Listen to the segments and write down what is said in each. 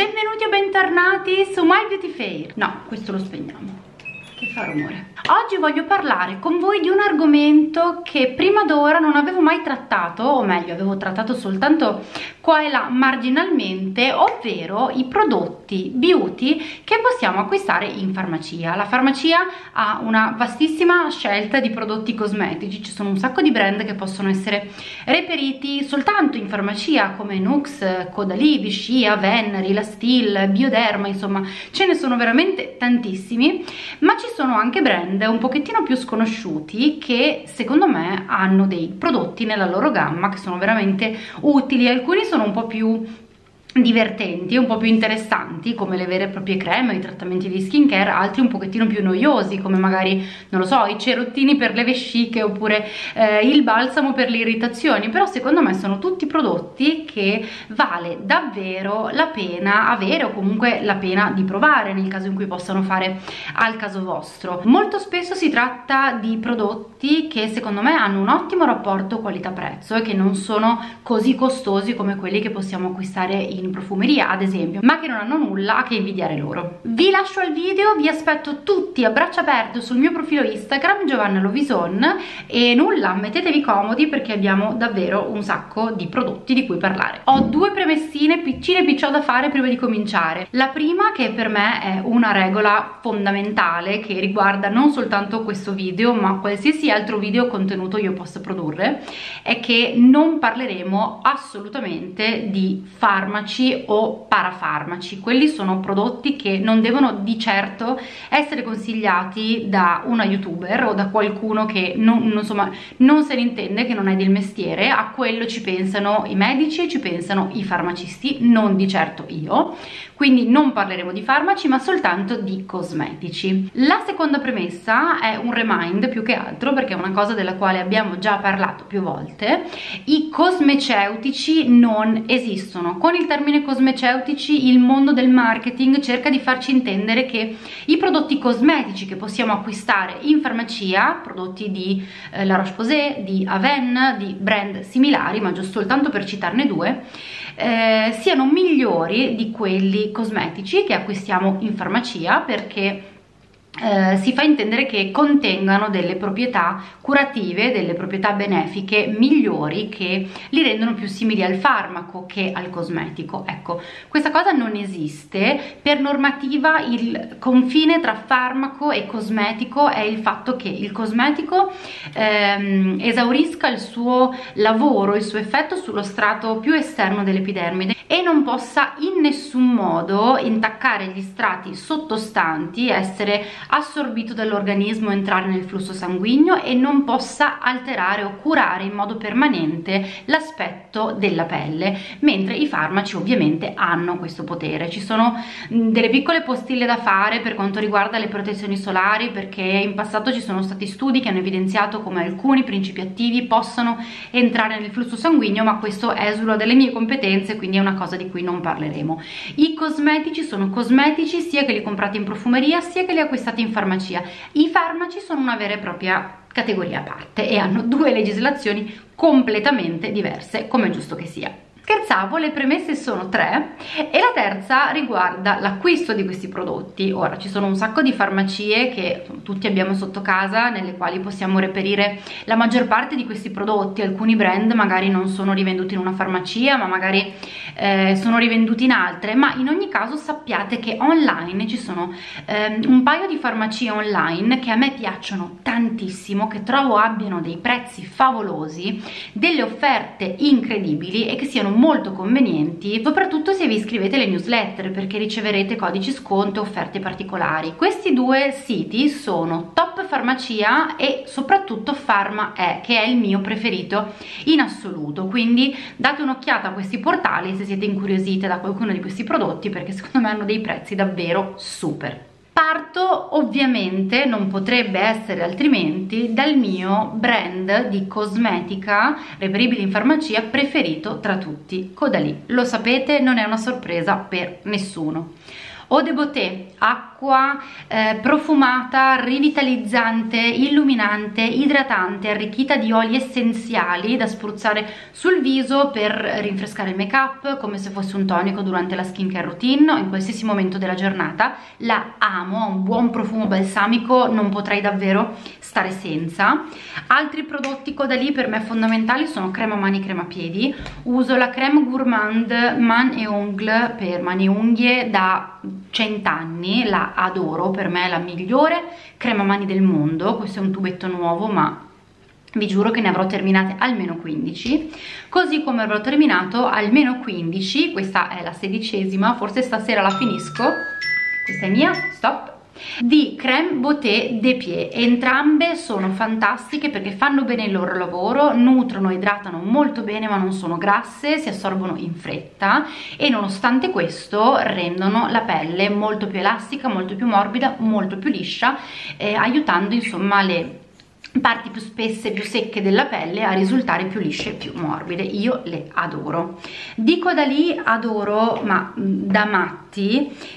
Benvenuti o bentornati su My Beauty Fair. No, questo lo spegniamo, che fa rumore. Oggi voglio parlare con voi di un argomento che prima d'ora non avevo mai trattato, o meglio avevo trattato soltanto qua e là marginalmente, ovvero i prodotti beauty che possiamo acquistare in farmacia. La farmacia ha una vastissima scelta di prodotti cosmetici, ci sono un sacco di brand che possono essere reperiti soltanto in farmacia come Nuxe, Caudalie, Vichy, Avène, Rilastil, Bioderma, insomma ce ne sono veramente tantissimi, ma ci sono anche brand un pochettino più sconosciuti che secondo me hanno dei prodotti nella loro gamma che sono veramente utili. Alcuni sono un po' più divertenti, un po' più interessanti come le vere e proprie creme o i trattamenti di skincare, altri un pochettino più noiosi come magari, non lo so, i cerottini per le vesciche oppure il balsamo per le irritazioni, però secondo me sono tutti prodotti che vale davvero la pena avere o comunque la pena di provare nel caso in cui possano fare al caso vostro. Molto spesso si tratta di prodotti che secondo me hanno un ottimo rapporto qualità-prezzo e che non sono così costosi come quelli che possiamo acquistare in profumeria ad esempio, ma che non hanno nulla che invidiare loro. Vi lascio al video, vi aspetto tutti a braccia aperte sul mio profilo Instagram Giovanna Lovison e nulla, mettetevi comodi perché abbiamo davvero un sacco di prodotti di cui parlare. Ho due premessine piccine picciò da fare prima di cominciare. La prima, che per me è una regola fondamentale che riguarda non soltanto questo video ma qualsiasi altro video contenuto io possa produrre, è che non parleremo assolutamente di farmaci o parafarmaci. Quelli sono prodotti che non devono di certo essere consigliati da una youtuber o da qualcuno che non se ne intende, che non è del mestiere. A quello ci pensano i medici e ci pensano i farmacisti, non di certo io. Quindi non parleremo di farmaci ma soltanto di cosmetici. La seconda premessa è un remind più che altro perché è una cosa della quale abbiamo già parlato più volte. I cosmeceutici non esistono. Con il termine cosmeceutici il mondo del marketing cerca di farci intendere che i prodotti cosmetici che possiamo acquistare in farmacia, prodotti di La Roche-Posay, di Avène, di brand similari, ma giusto soltanto per citarne due, siano migliori di quelli cosmetici che acquistiamo in farmacia perché si fa intendere che contengano delle proprietà curative, delle proprietà benefiche migliori che li rendono più simili al farmaco che al cosmetico. Ecco, questa cosa non esiste. Per normativa il confine tra farmaco e cosmetico è il fatto che il cosmetico esaurisca il suo lavoro, il suo effetto sullo strato più esterno dell'epidermide e non possa in nessun modo intaccare gli strati sottostanti, essere assorbito dall'organismo, entrare nel flusso sanguigno e non possa alterare o curare in modo permanente l'aspetto della pelle, mentre i farmaci ovviamente hanno questo potere. Ci sono delle piccole postille da fare per quanto riguarda le protezioni solari perché in passato ci sono stati studi che hanno evidenziato come alcuni principi attivi possano entrare nel flusso sanguigno, ma questo esula dalle mie competenze, quindi è una cosa di cui non parleremo. I cosmetici sono cosmetici sia che li comprate in profumeria sia che li acquistate in farmacia. I farmaci sono una vera e propria categoria a parte e hanno due legislazioni completamente diverse, come è giusto che sia. Scherzavo, le premesse sono tre e la terza riguarda l'acquisto di questi prodotti. Ora, ci sono un sacco di farmacie che tutti abbiamo sotto casa nelle quali possiamo reperire la maggior parte di questi prodotti. Alcuni brand magari non sono rivenduti in una farmacia ma magari sono rivenduti in altre, ma in ogni caso sappiate che online ci sono un paio di farmacie online che a me piacciono tantissimo, che trovo abbiano dei prezzi favolosi, delle offerte incredibili e che siano molto convenienti, soprattutto se vi iscrivete alle newsletter perché riceverete codici sconto e offerte particolari. Questi due siti sono Top Farmacia e soprattutto FarmaE, che è il mio preferito in assoluto, quindi date un'occhiata a questi portali se siete incuriosite da qualcuno di questi prodotti perché secondo me hanno dei prezzi davvero super. Parto ovviamente, non potrebbe essere altrimenti, dal mio brand di cosmetica reperibile in farmacia preferito tra tutti, Caudalie. Lo sapete, non è una sorpresa per nessuno. Eau de beauté, acqua profumata, rivitalizzante, illuminante, idratante, arricchita di oli essenziali da spruzzare sul viso per rinfrescare il make up come se fosse un tonico durante la skincare routine o in qualsiasi momento della giornata. La amo, ha un buon profumo balsamico, non potrei davvero stare senza. Altri prodotti Caudalie per me fondamentali sono crema mani, crema piedi. Uso la creme gourmand man e ongle per mani e unghie da 100 anni, la adoro, per me è la migliore crema mani del mondo. Questo è un tubetto nuovo, ma vi giuro che ne avrò terminate almeno 15, così come avrò terminato almeno 15, questa è la 16ª, forse stasera la finisco. Questa è mia, stop, di creme beauté de pied. Entrambe sono fantastiche perché fanno bene il loro lavoro, nutrono, idratano molto bene, ma non sono grasse, si assorbono in fretta e nonostante questo rendono la pelle molto più elastica, molto più morbida, molto più liscia, aiutando insomma le parti più spesse, più secche della pelle a risultare più lisce, più morbide. Io le adoro. Di Caudalie adoro, ma da matti,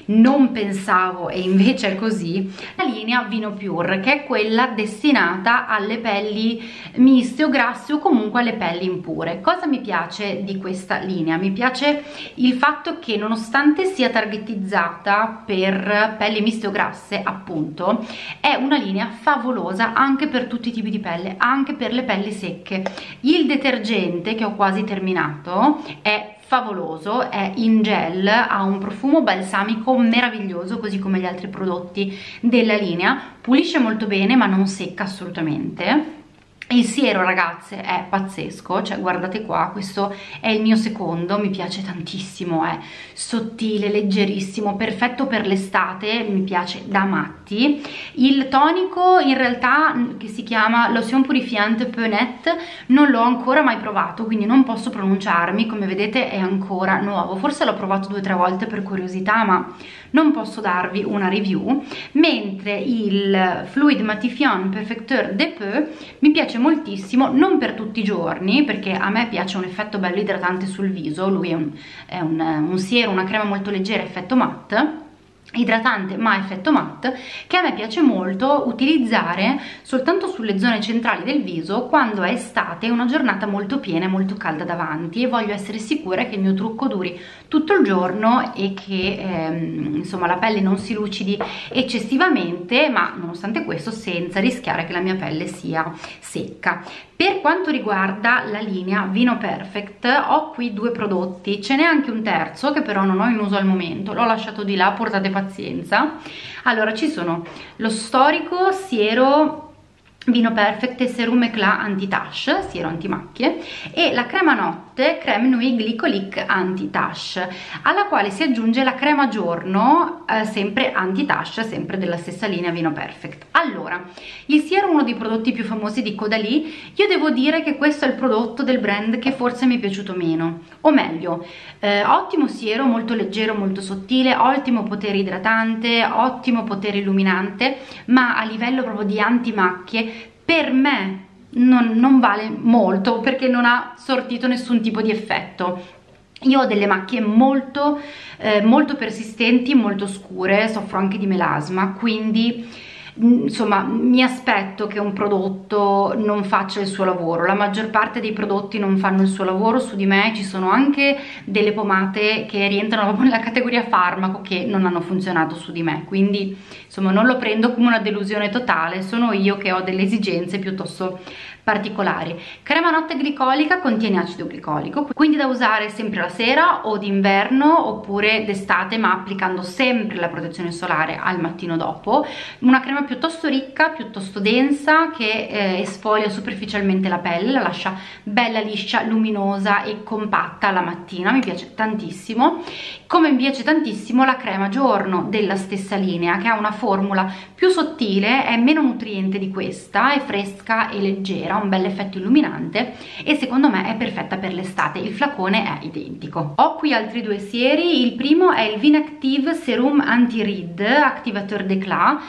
non pensavo e invece è così, la linea Vino Pure, che è quella destinata alle pelli miste o grasse o comunque alle pelli impure. Cosa mi piace di questa linea? Mi piace il fatto che nonostante sia targetizzata per pelli miste o grasse, appunto, è una linea favolosa anche per tutti i tipi di pelle, anche per le pelli secche. Il detergente, che ho quasi terminato, è favoloso, è in gel, ha un profumo balsamico meraviglioso, così come gli altri prodotti della linea, pulisce molto bene ma non secca assolutamente. Il siero, ragazze, è pazzesco, cioè guardate qua, questo è il mio secondo, mi piace tantissimo, è sottile, leggerissimo, perfetto per l'estate, mi piace da matti. Il tonico in realtà, che si chiama L'Ocean Purifiante Peu Nette, non l'ho ancora mai provato, quindi non posso pronunciarmi, come vedete è ancora nuovo, forse l'ho provato 2 o 3 volte per curiosità, ma non posso darvi una review. Mentre il Fluid Matifiant Perfecteur de Peu mi piace moltissimo, non per tutti i giorni, perché a me piace un effetto bello idratante sul viso. Lui è un siero, una crema molto leggera, effetto matte, idratante ma effetto matte, che a me piace molto utilizzare soltanto sulle zone centrali del viso quando è estate e una giornata molto piena e molto calda davanti e voglio essere sicura che il mio trucco duri tutto il giorno e che insomma la pelle non si lucidi eccessivamente, ma nonostante questo senza rischiare che la mia pelle sia secca. Per quanto riguarda la linea Vino Perfect, ho qui 2 prodotti, ce n'è anche un terzo che però non ho in uso al momento, l'ho lasciato di là, portate pazienza. Allora, ci sono lo storico siero Vino Perfect e Serum Éclat Anti-Taches, siero antimacchie, e la crema notte Creme Nuit Glycolique Anti-Taches, alla quale si aggiunge la crema giorno, sempre anti-tache, sempre della stessa linea Vino Perfect. Allora, il siero è uno dei prodotti più famosi di Caudalie. Io devo dire che questo è il prodotto del brand che forse mi è piaciuto meno, o meglio, ottimo siero, molto leggero, molto sottile, ottimo potere idratante, ottimo potere illuminante, ma a livello proprio di antimacchie per me non vale molto, perché non ha sortito nessun tipo di effetto. Io ho delle macchie molto, molto persistenti, molto scure, soffro anche di melasma, quindi insomma mi aspetto che un prodotto non faccia il suo lavoro. La maggior parte dei prodotti non fanno il suo lavoro su di me, ci sono anche delle pomate che rientrano proprio nella categoria farmaco che non hanno funzionato su di me, quindi insomma non lo prendo come una delusione totale, sono io che ho delle esigenze piuttosto particolari. Crema notte glicolica contiene acido glicolico, quindi da usare sempre la sera o d'inverno oppure d'estate, ma applicando sempre la protezione solare al mattino dopo. Una crema piuttosto ricca, piuttosto densa, che esfolia superficialmente la pelle, la lascia bella, liscia, luminosa e compatta la mattina, mi piace tantissimo. Come mi piace tantissimo la crema giorno della stessa linea, che ha una formula più sottile, è meno nutriente di questa, è fresca e leggera, creerà un bel effetto illuminante e secondo me è perfetta per l'estate. Il flacone è identico. Ho qui altri due sieri. Il primo è il Vinactive Serum Anti-Rides Activateur d'Éclat,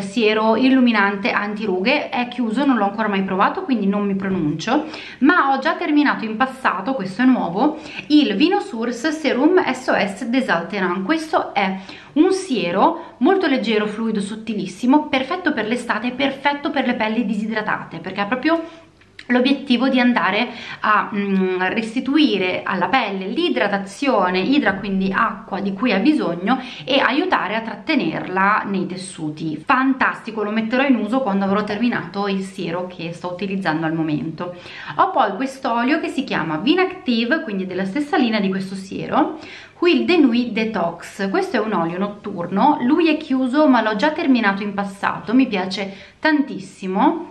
siero illuminante antirughe. È chiuso, non l'ho ancora mai provato, quindi non mi pronuncio, ma ho già terminato in passato, questo è nuovo, il Vinosource Serum S.O.S. Désalterant. Questo è un siero molto leggero, fluido, sottilissimo, perfetto per l'estate, perfetto per le pelli disidratate, perché è proprio l'obiettivo di andare a restituire alla pelle l'idratazione, quindi acqua, di cui ha bisogno, e aiutare a trattenerla nei tessuti. Fantastico, lo metterò in uso quando avrò terminato il siero che sto utilizzando al momento. Ho poi quest'olio che si chiama Vinactive, quindi della stessa linea di questo siero. Qui il De Nuit Detox, questo è un olio notturno, lui è chiuso ma l'ho già terminato in passato, mi piace tantissimo.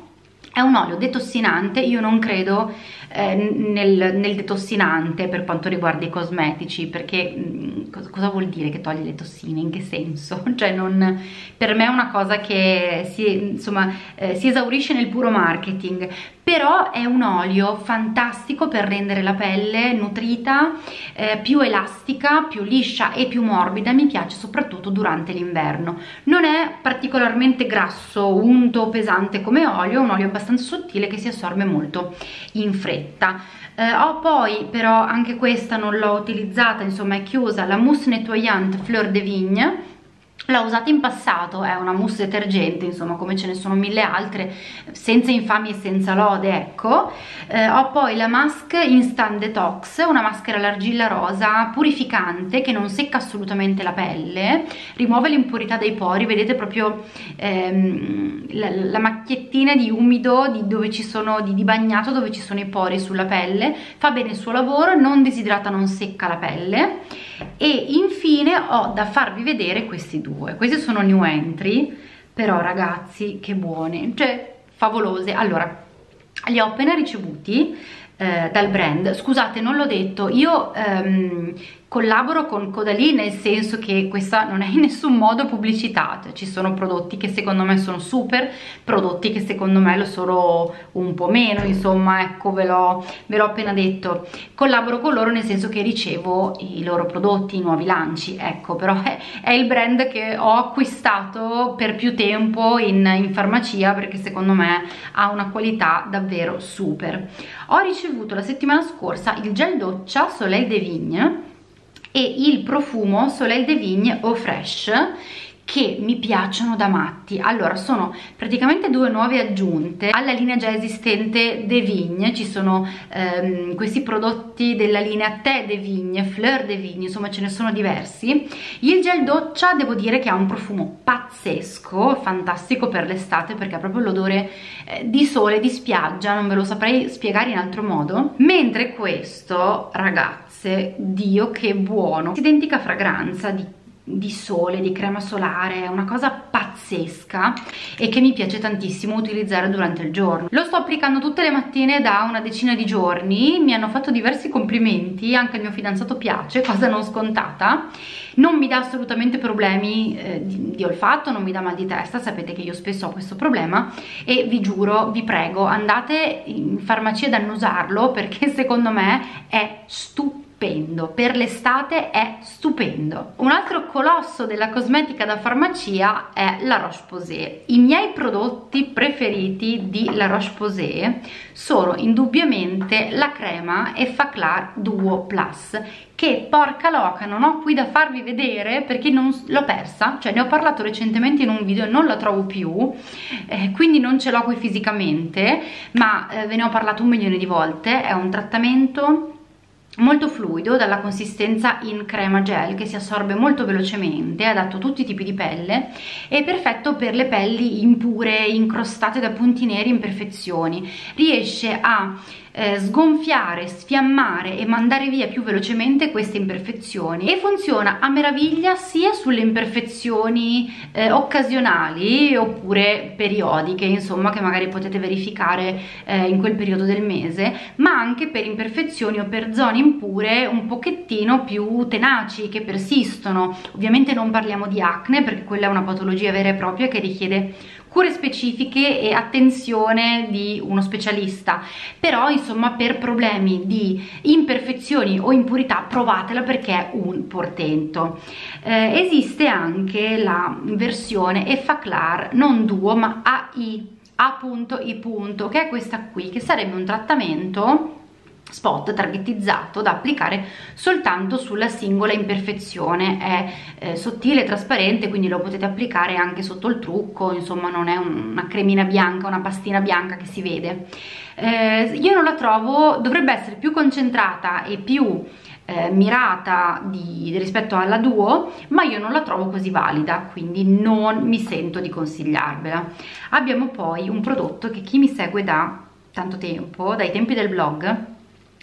È un olio detossinante, io non credo nel detossinante per quanto riguarda i cosmetici, perché cosa vuol dire che toglie le tossine? In che senso? Cioè non, per me è una cosa che si esaurisce nel puro marketing. Però è un olio fantastico per rendere la pelle nutrita, più elastica, più liscia e più morbida. Mi piace soprattutto durante l'inverno. Non è particolarmente grasso, unto, pesante come olio, è un olio abbastanza sottile che si assorbe molto in fretta. Ho poi, però anche questa non l'ho utilizzata, insomma è chiusa, la Mousse nettoyante Fleur de Vigne. L'ho usata in passato, è una mousse detergente, insomma, come ce ne sono mille altre, senza infami e senza lode, ecco. Ho poi la Mask Instant Detox, una maschera all'argilla rosa purificante che non secca assolutamente la pelle, rimuove l'impurità dei pori. Vedete proprio la macchiettina di umido di bagnato dove ci sono i pori sulla pelle, fa bene il suo lavoro, non disidrata, non secca la pelle. E infine ho da farvi vedere questi due. Queste sono new entry, però ragazzi che buone, cioè favolose. Allora, li ho appena ricevuti dal brand. Scusate, non l'ho detto, io collaboro con Caudalie, nel senso che questa non è in nessun modo pubblicità, ci sono prodotti che secondo me sono super, prodotti che secondo me lo sono un po' meno, insomma, ecco, ve l'ho appena detto. Collaboro con loro nel senso che ricevo i loro prodotti, i nuovi lanci, ecco, però è il brand che ho acquistato per più tempo in farmacia, perché secondo me ha una qualità davvero super. Ho ricevuto la settimana scorsa il gel doccia Soleil de Vigne e il profumo Soleil de Vigne Eau Fresh, che mi piacciono da matti. Allora, sono praticamente due nuove aggiunte alla linea già esistente de Vigne. Ci sono questi prodotti della linea Te de Vigne, Fleur de Vigne, insomma ce ne sono diversi. Il gel doccia devo dire che ha un profumo pazzesco, fantastico per l'estate, perché ha proprio l'odore di sole, di spiaggia, non ve lo saprei spiegare in altro modo. Mentre questo, ragazze, Dio che buono, identica fragranza di sole, di crema solare, è una cosa pazzesca e che mi piace tantissimo utilizzare durante il giorno. Lo sto applicando tutte le mattine da una decina di giorni, mi hanno fatto diversi complimenti, anche il mio fidanzato piace, cosa non scontata. Non mi dà assolutamente problemi di olfatto, non mi dà mal di testa, sapete che io spesso ho questo problema, e vi giuro, vi prego, andate in farmacia ad annusarlo, perché secondo me è stupendo. Per l'estate è stupendo. Un altro colosso della cosmetica da farmacia è La Roche-Posay. I miei prodotti preferiti di La Roche-Posay sono indubbiamente la crema Effaclar duo plus, che porca loca non ho qui da farvi vedere perché non l'ho persa, cioè ne ho parlato recentemente in un video e non la trovo più, quindi non ce l'ho qui fisicamente, ma ve ne ho parlato 1 milione di volte. È un trattamento molto fluido, dalla consistenza in crema gel, che si assorbe molto velocemente, adatto a tutti i tipi di pelle, è perfetto per le pelli impure, incrostate da punti neri, imperfezioni. Riesce a sgonfiare, sfiammare e mandare via più velocemente queste imperfezioni, e funziona a meraviglia sia sulle imperfezioni occasionali oppure periodiche, insomma, che magari potete verificare in quel periodo del mese, ma anche per imperfezioni o per zone impure un pochettino più tenaci, che persistono. Ovviamente non parliamo di acne, perché quella è una patologia vera e propria che richiede cure specifiche e attenzione di uno specialista. Però insomma, per problemi di imperfezioni o impurità provatela perché è un portento. Esiste anche la versione Effaclar non duo ma AI, che è questa qui, che sarebbe un trattamento spot targetizzato da applicare soltanto sulla singola imperfezione. È sottile e trasparente, quindi lo potete applicare anche sotto il trucco, insomma non è una cremina bianca, una pastina bianca che si vede. Io non la trovo, dovrebbe essere più concentrata e più mirata rispetto alla duo, ma io non la trovo così valida, quindi non mi sento di consigliarvela. Abbiamo poi un prodotto che chi mi segue da tanto tempo, dai tempi del blog,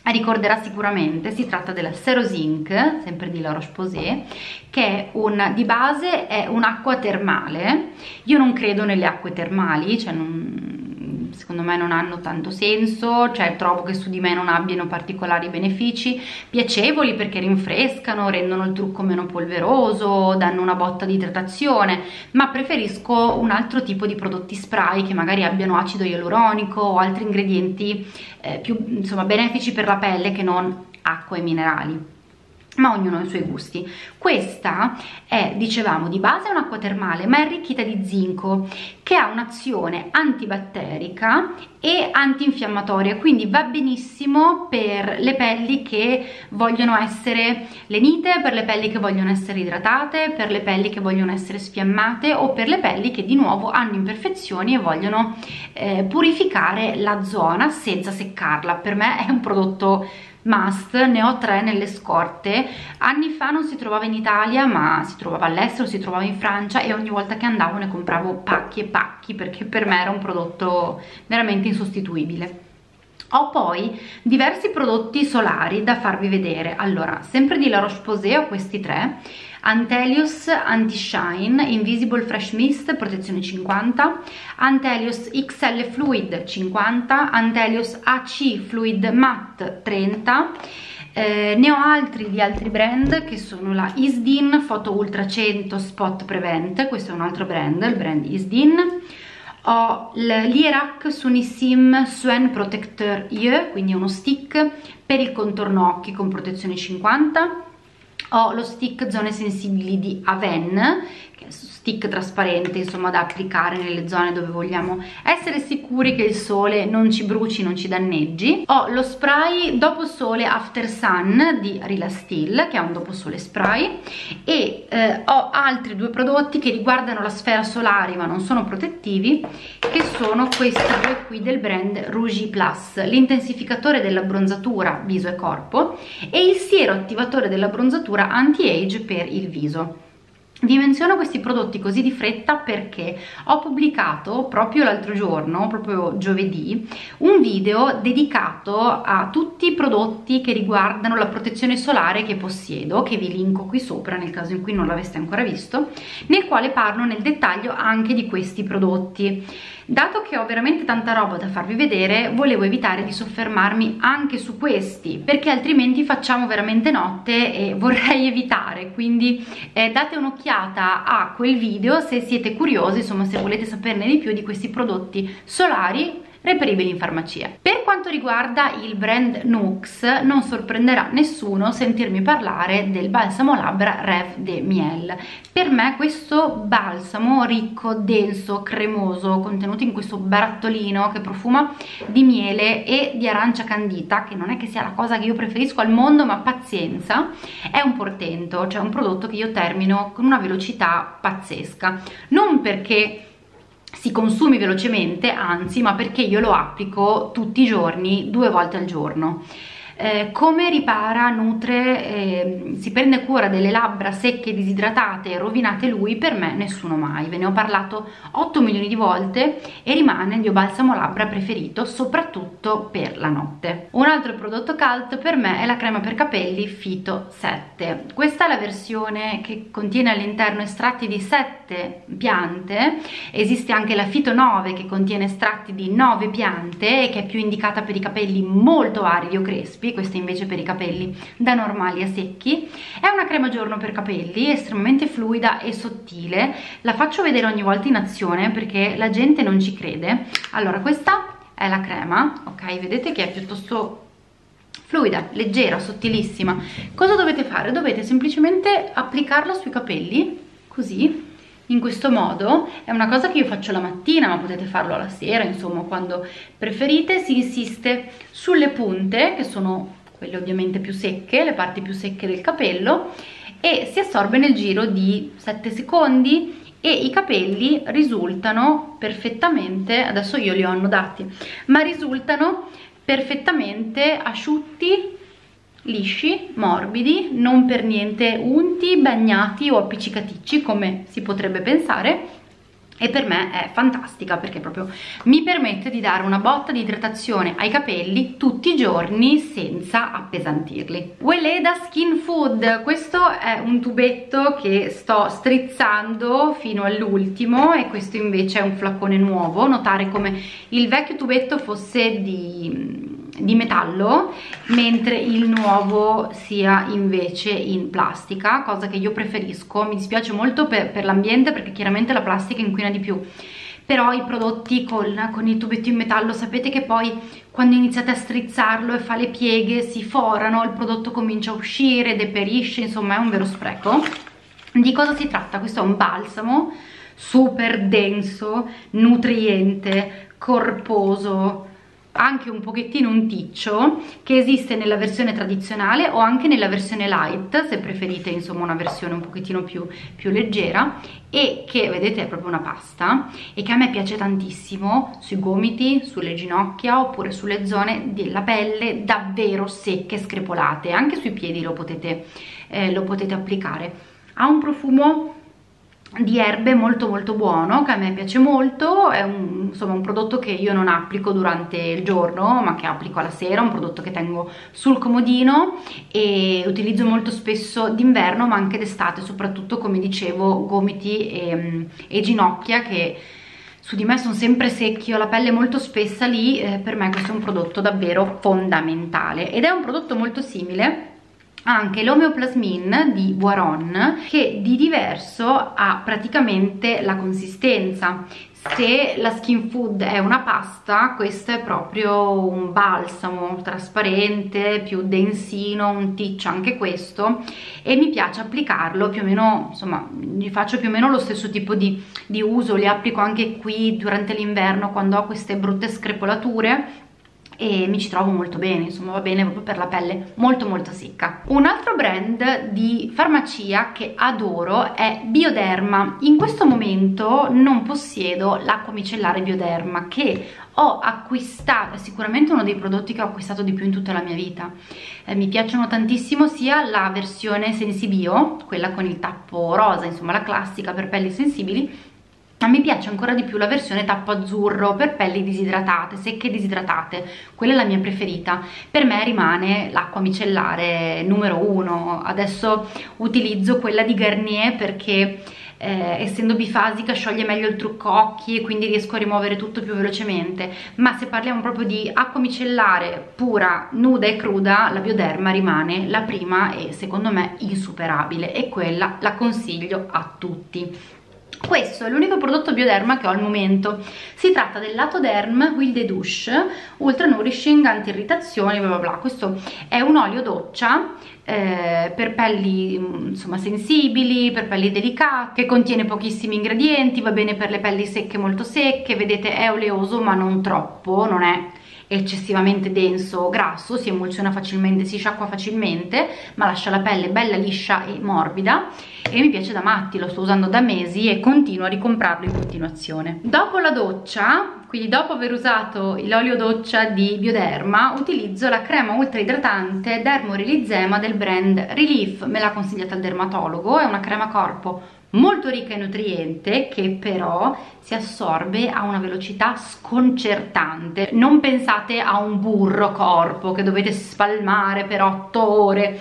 ricorderà sicuramente. Si tratta della Serozinc, sempre di La Roche-Posay, che è di base è un'acqua termale. Io non credo nelle acque termali, cioè secondo me non hanno tanto senso, cioè trovo che su di me non abbiano particolari benefici. Piacevoli perché rinfrescano, rendono il trucco meno polveroso, danno una botta di idratazione, ma preferisco un altro tipo di prodotti spray che magari abbiano acido ialuronico o altri ingredienti più insomma benefici per la pelle, che non acqua e minerali. Ma ognuno ha i suoi gusti. Questa è, dicevamo, di base un'acqua termale, ma è arricchita di zinco, che ha un'azione antibatterica e antinfiammatoria, quindi va benissimo per le pelli che vogliono essere lenite, per le pelli che vogliono essere idratate, per le pelli che vogliono essere sfiammate, o per le pelli che di nuovo hanno imperfezioni e vogliono purificare la zona senza seccarla. Per me è un prodotto must, ne ho 3 nelle scorte. Anni fa non si trovava in Italia, ma si trovava all'estero, si trovava in Francia, e ogni volta che andavo ne compravo pacchi e pacchi perché per me era un prodotto veramente insostituibile. Ho poi diversi prodotti solari da farvi vedere. Allora, sempre di La Roche-Posay ho questi 3: Anthelios Anti Shine Invisible Fresh Mist protezione 50, Anthelios XL Fluid 50, Anthelios AC Fluid Matte 30. Ne ho altri di altri brand, che sono la Isdin Photo Ultra 100 Spot Prevent, questo è un altro brand, il brand Isdin. Ho l'Ierac Sunissim Suen Protecteur Yeux, quindi è uno stick per il contorno occhi con protezione 50. Ho lo stick zone sensibili di Avène, che è stick trasparente, insomma, da applicare nelle zone dove vogliamo essere sicuri che il sole non ci bruci, non ci danneggi. Ho lo spray dopo sole after sun di Rilastil, che è un dopo sole spray, e ho altri 2 prodotti che riguardano la sfera solare ma non sono protettivi, che sono questi 2 qui del brand Rougi Plus, l'intensificatore dell'abbronzatura viso e corpo e il siero attivatore dell'abbronzatura anti-age per il viso. Vi menziono questi prodotti così di fretta perché ho pubblicato proprio l'altro giorno, proprio giovedì, un video dedicato a tutti i prodotti che riguardano la protezione solare che possiedo, che vi linko qui sopra nel caso in cui non l'aveste ancora visto, nel quale parlo nel dettaglio anche di questi prodotti. Dato che ho veramente tanta roba da farvi vedere, volevo evitare di soffermarmi anche su questi, perché altrimenti facciamo veramente notte e vorrei evitare. Quindi date un'occhiata a quel video se siete curiosi, insomma se volete saperne di più di questi prodotti solari reperibili in farmacia. Per quanto riguarda il brand Nuxe, non sorprenderà nessuno sentirmi parlare del balsamo labbra Rêve de Miel. Per me questo balsamo ricco, denso, cremoso, contenuto in questo barattolino che profuma di miele e di arancia candita, che non è che sia la cosa che io preferisco al mondo, ma pazienza, è un portento, cioè un prodotto che io termino con una velocità pazzesca. Non perché si consumi velocemente, anzi, ma perché io lo applico tutti i giorni, 2 volte al giorno. Come ripara, nutre, si prende cura delle labbra secche, disidratate e rovinate lui, per me nessuno mai. Ve ne ho parlato 8 milioni di volte e rimane il mio balsamo labbra preferito, soprattutto per la notte. Un altro prodotto cult per me è la crema per capelli Fito 7. Questa è la versione che contiene all'interno estratti di 7 piante. Esiste anche la Fito 9 che contiene estratti di 9 piante e che è più indicata per i capelli molto aridi o crespi. secchi, questo invece per i capelli da normali a secchi. È una crema giorno per capelli, estremamente fluida e sottile, la faccio vedere ogni volta in azione perché la gente non ci crede. Allora, questa è la crema, ok? Vedete che è piuttosto fluida, leggera, sottilissima. Cosa dovete fare? Dovete semplicemente applicarla sui capelli, così, in questo modo. È una cosa che io faccio la mattina, ma potete farlo alla sera, insomma, quando preferite. Si insiste sulle punte, che sono quelle ovviamente più secche, le parti più secche del capello, e si assorbe nel giro di 7 secondi. E i capelli risultano perfettamente, adesso io li ho annodati, ma risultano perfettamente asciutti, lisci, morbidi, non per niente unti, bagnati o appiccicaticci come si potrebbe pensare. E per me è fantastica perché proprio mi permette di dare una botta di idratazione ai capelli tutti i giorni senza appesantirli. Weleda Skin Food, questo è un tubetto che sto strizzando fino all'ultimo e questo invece è un flaccone nuovo. Notare come il vecchio tubetto fosse di metallo, mentre il nuovo sia invece in plastica, cosa che io preferisco. Mi dispiace molto per l'ambiente perché chiaramente la plastica inquina di più, però i prodotti con il tubetto in metallo, sapete che poi quando iniziate a strizzarlo e fa le pieghe, si forano, il prodotto comincia a uscire, deperisce, insomma è un vero spreco. Di cosa si tratta? Questo è un balsamo super denso, nutriente, corposo, anche un pochettino un ticcio, che esiste nella versione tradizionale o anche nella versione light, se preferite insomma una versione un pochettino più leggera, e che vedete è proprio una pasta e che a me piace tantissimo sui gomiti, sulle ginocchia oppure sulle zone della pelle davvero secche, screpolate. Anche sui piedi lo potete applicare. Ha un profumo di erbe molto molto buono che a me piace molto. È un prodotto che io non applico durante il giorno ma che applico alla sera, un prodotto che tengo sul comodino e utilizzo molto spesso d'inverno ma anche d'estate, soprattutto come dicevo gomiti e ginocchia che su di me sono sempre secchi, ho la pelle molto spessa lì, per me questo è un prodotto davvero fondamentale ed è un prodotto molto simile anche l'Homeoplasmin di Boiron, che di diverso ha praticamente la consistenza. Se la Skin Food è una pasta, questo è proprio un balsamo trasparente, più densino, un ticcio anche questo, e mi piace applicarlo più o meno, insomma gli faccio più o meno lo stesso tipo di uso, li applico anche qui durante l'inverno quando ho queste brutte screpolature e mi ci trovo molto bene, insomma va bene proprio per la pelle molto molto secca. Un altro brand di farmacia che adoro è Bioderma. In questo momento non possiedo l'acqua micellare Bioderma che ho acquistato, è sicuramente uno dei prodotti che ho acquistato di più in tutta la mia vita. Mi piacciono tantissimo sia la versione Sensibio, quella con il tappo rosa, insomma la classica per pelli sensibili, ma mi piace ancora di più la versione tappo azzurro per pelli disidratate, secche e disidratate. Quella è la mia preferita. Per me rimane l'acqua micellare numero 1. Adesso utilizzo quella di Garnier perché essendo bifasica scioglie meglio il trucco occhi e quindi riesco a rimuovere tutto più velocemente, ma se parliamo proprio di acqua micellare pura, nuda e cruda, la Bioderma rimane la prima e secondo me insuperabile, e quella la consiglio a tutti. Questo è l'unico prodotto Bioderma che ho al momento. Si tratta del Latoderm Wilde Douche Ultra Nourishing Anti-Irritazioni bla bla bla. Questo è un olio doccia per pelli insomma sensibili, per pelli delicate, che contiene pochissimi ingredienti, va bene per le pelli secche, molto secche. Vedete, è oleoso ma non troppo, non è eccessivamente denso o grasso, si emulsiona facilmente, si sciacqua facilmente, ma lascia la pelle bella liscia e morbida, e mi piace da matti, lo sto usando da mesi e continuo a ricomprarlo in continuazione. Dopo la doccia, quindi dopo aver usato l'olio doccia di Bioderma, utilizzo la crema ultra idratante Dermorilizema del brand Relief. Me l'ha consigliata il dermatologo, è una crema corpo molto ricca in nutriente che però si assorbe a una velocità sconcertante. Non pensate a un burro corpo che dovete spalmare per 8 ore,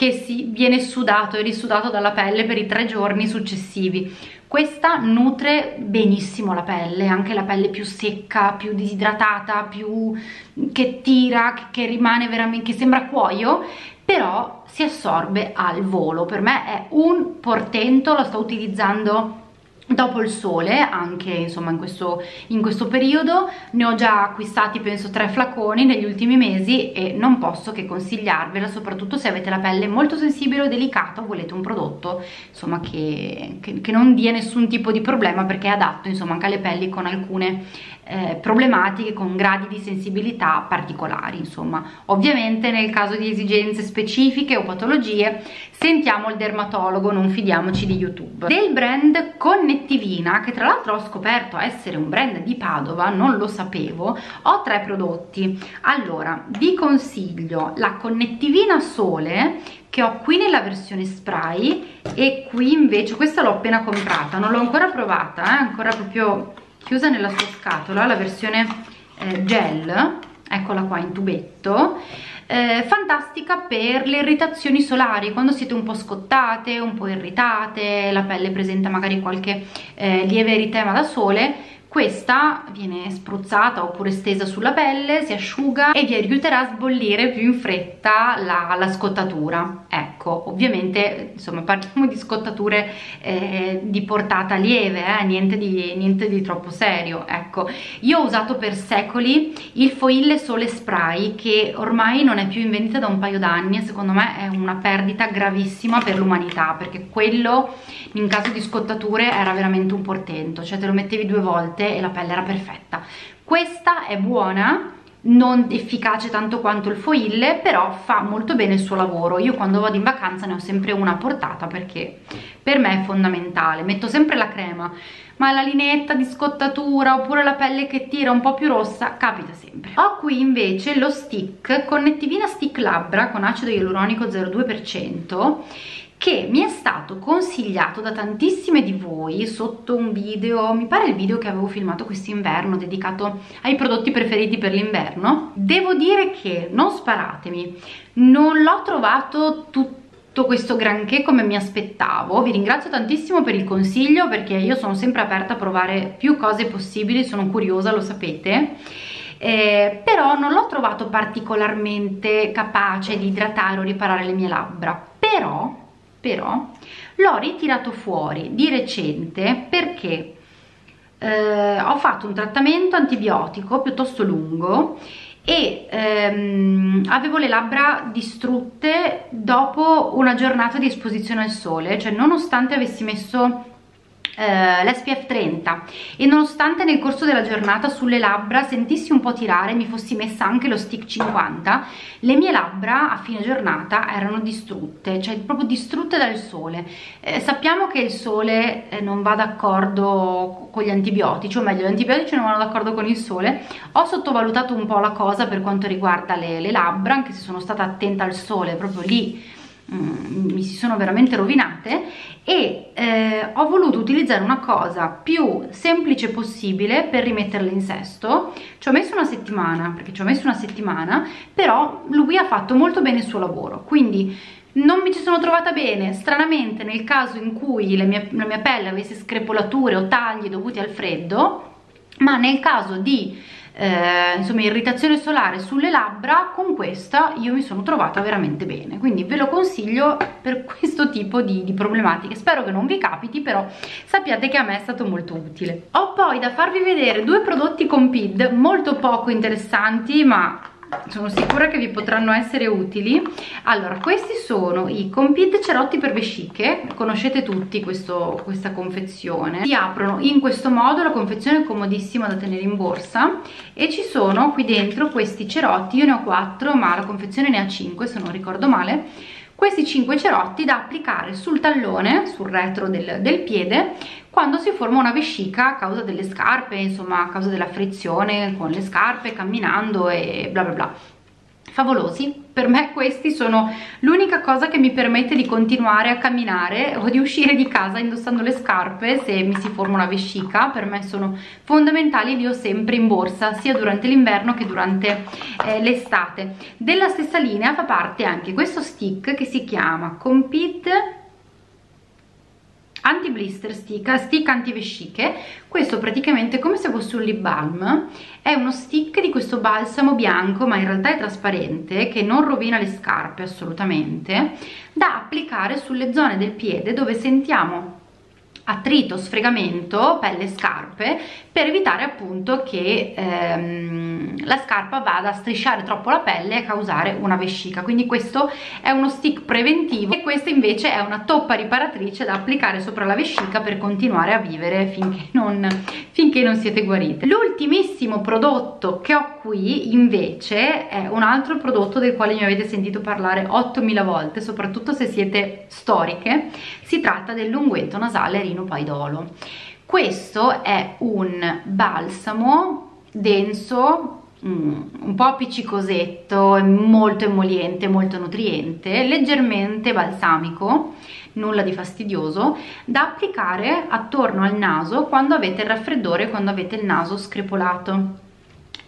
che si viene sudato e risudato dalla pelle per i 3 giorni successivi. Questa nutre benissimo la pelle, anche la pelle più secca, più disidratata, più che tira, che rimane veramente, che sembra cuoio, però si assorbe al volo. Per me è un portento, lo sto utilizzando dopo il sole, anche insomma in questo periodo. Ne ho già acquistati penso 3 flaconi negli ultimi mesi e non posso che consigliarvela, soprattutto se avete la pelle molto sensibile o delicata, volete un prodotto insomma che non dia nessun tipo di problema, perché è adatto insomma anche alle pelli con alcune problematiche, con gradi di sensibilità particolari. Insomma, ovviamente nel caso di esigenze specifiche o patologie sentiamo il dermatologo, non fidiamoci di YouTube. Del brand Connettivina, che tra l'altro ho scoperto essere un brand di Padova, non lo sapevo, ho 3 prodotti. Allora, vi consiglio la Connettivina Sole, che ho qui nella versione spray, e qui invece, questa l'ho appena comprata, non l'ho ancora provata, ancora proprio chiusa nella sua scatola, la versione gel, eccola qua in tubetto, fantastica per le irritazioni solari, quando siete un po' scottate, un po' irritate, la pelle presenta magari qualche lieve eritema da sole. Questa viene spruzzata oppure stesa sulla pelle, si asciuga e vi aiuterà a sbollire più in fretta la scottatura. Ecco, ovviamente insomma parliamo di scottature di portata lieve, niente di troppo serio. Ecco, io ho usato per secoli il foille sole spray, che ormai non è più in vendita da un paio d'anni, e secondo me è una perdita gravissima per l'umanità, perché quello in caso di scottature era veramente un portento, cioè te lo mettevi 2 volte e la pelle era perfetta. Questa è buona, non efficace tanto quanto il foil, però fa molto bene il suo lavoro. Io quando vado in vacanza ne ho sempre una portata, perché per me è fondamentale. Metto sempre la crema, ma la lineetta di scottatura oppure la pelle che tira un po' più rossa capita sempre. Ho qui invece lo stick Connettivina Stick Labbra con acido ialuronico 0,2%, che mi è stato consigliato da tantissime di voi sotto un video, mi pare il video che avevo filmato quest'inverno dedicato ai prodotti preferiti per l'inverno. Devo dire che, non sparatemi, non l'ho trovato tutto questo granché come mi aspettavo. Vi ringrazio tantissimo per il consiglio, perché io sono sempre aperta a provare più cose possibili, sono curiosa, lo sapete. Però non l'ho trovato particolarmente capace di idratare o riparare le mie labbra, però l'ho ritirato fuori di recente perché ho fatto un trattamento antibiotico piuttosto lungo e avevo le labbra distrutte dopo una giornata di esposizione al sole, cioè nonostante avessi messo l'SPF 30 e nonostante nel corso della giornata sulle labbra sentissi un po' tirare, mi fossi messa anche lo stick 50, le mie labbra a fine giornata erano distrutte, cioè proprio distrutte dal sole. Sappiamo che il sole non va d'accordo con gli antibiotici, o meglio gli antibiotici non vanno d'accordo con il sole. Ho sottovalutato un po' la cosa per quanto riguarda le labbra, anche se sono stata attenta al sole, proprio lì mi si sono veramente rovinate, e ho voluto utilizzare una cosa più semplice possibile per rimetterle in sesto. Ci ho messo una settimana, però lui ha fatto molto bene il suo lavoro, quindi non mi ci sono trovata bene. Stranamente, nel caso in cui la mia pelle avesse screpolature o tagli dovuti al freddo, ma nel caso di insomma irritazione solare sulle labbra, con questa io mi sono trovata veramente bene, quindi ve lo consiglio per questo tipo di problematiche. Spero che non vi capiti, però sappiate che a me è stato molto utile. Ho poi da farvi vedere 2 prodotti con PID molto poco interessanti, ma sono sicura che vi potranno essere utili. Allora, questi sono i Compid cerotti per vesciche, conoscete tutti questa confezione. Si aprono in questo modo, la confezione è comodissima da tenere in borsa, e ci sono qui dentro questi cerotti. Io ne ho 4, ma la confezione ne ha 5 se non ricordo male. Questi 5 cerotti da applicare sul tallone, sul retro del piede, quando si forma una vescica a causa delle scarpe, insomma a causa della frizione con le scarpe, camminando e bla bla bla. Favolosi, Per me questi sono l'unica cosa che mi permette di continuare a camminare o di uscire di casa indossando le scarpe se mi si forma una vescica. Per me sono fondamentali, li ho sempre in borsa sia durante l'inverno che durante l'estate. Della stessa linea fa parte anche questo stick che si chiama Compete Anti Blister stick anti vesciche. Questo praticamente è come se fosse un lip balm, è uno stick di questo balsamo bianco, ma in realtà è trasparente, che non rovina le scarpe assolutamente, da applicare sulle zone del piede dove sentiamo attrito, sfregamento, pelle e scarpe, per evitare appunto che la scarpa vada a strisciare troppo la pelle e a causare una vescica. Quindi questo è uno stick preventivo e questa invece è una toppa riparatrice da applicare sopra la vescica per continuare a vivere finché non siete guarite. L'ultimissimo prodotto che ho qui invece è un altro prodotto del quale mi avete sentito parlare 8000 volte, soprattutto se siete storiche. Si tratta dell'unguento nasale Rinopaidolo. Questo è un balsamo denso, un po' appiccicosetto, molto emoliente, molto nutriente, leggermente balsamico, nulla di fastidioso, da applicare attorno al naso quando avete il raffreddore, quando avete il naso screpolato.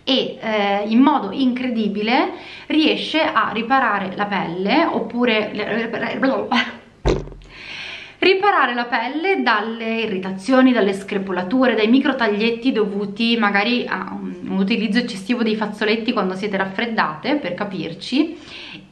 E in modo incredibile riesce a riparare la pelle, oppure riparare la pelle dalle irritazioni, dalle screpolature, dai micro taglietti dovuti magari a un utilizzo eccessivo dei fazzoletti quando siete raffreddate, per capirci,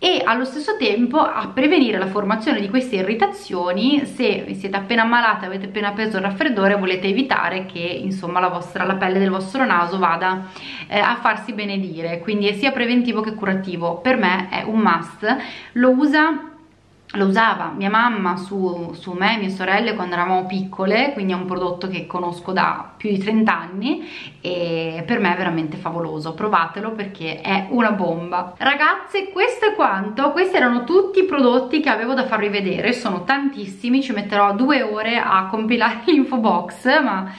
e allo stesso tempo a prevenire la formazione di queste irritazioni se siete appena ammalate, avete appena preso il raffreddore e volete evitare che insomma la pelle del vostro naso vada a farsi benedire. Quindi è sia preventivo che curativo, per me è un must. Lo usava mia mamma su me e mie sorelle quando eravamo piccole, quindi è un prodotto che conosco da più di 30 anni e per me è veramente favoloso. Provatelo perché è una bomba. Ragazze, questo è quanto. Questi erano tutti i prodotti che avevo da farvi vedere, sono tantissimi, ci metterò 2 ore a compilare l'info box, ma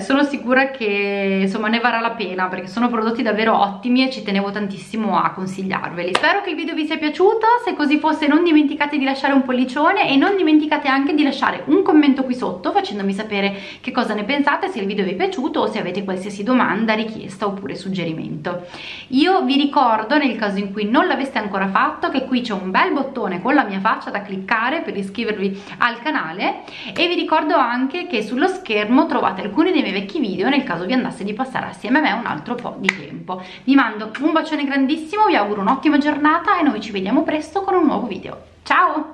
sono sicura che insomma ne varrà la pena perché sono prodotti davvero ottimi e ci tenevo tantissimo a consigliarveli. Spero che il video vi sia piaciuto, se così fosse non dimenticate di lasciare un pollicione e non dimenticate anche di lasciare un commento qui sotto facendomi sapere che cosa ne pensate, se il video vi è piaciuto o se avete qualsiasi domanda, richiesta oppure suggerimento. Io vi ricordo, nel caso in cui non l'aveste ancora fatto, che qui c'è un bel bottone con la mia faccia da cliccare per iscrivervi al canale, e vi ricordo anche che sullo schermo trovate alcuni dei miei vecchi video nel caso vi andasse di passare assieme a me un altro po' di tempo. Vi mando un bacione grandissimo, vi auguro un'ottima giornata e noi ci vediamo presto con un nuovo video. Ciao!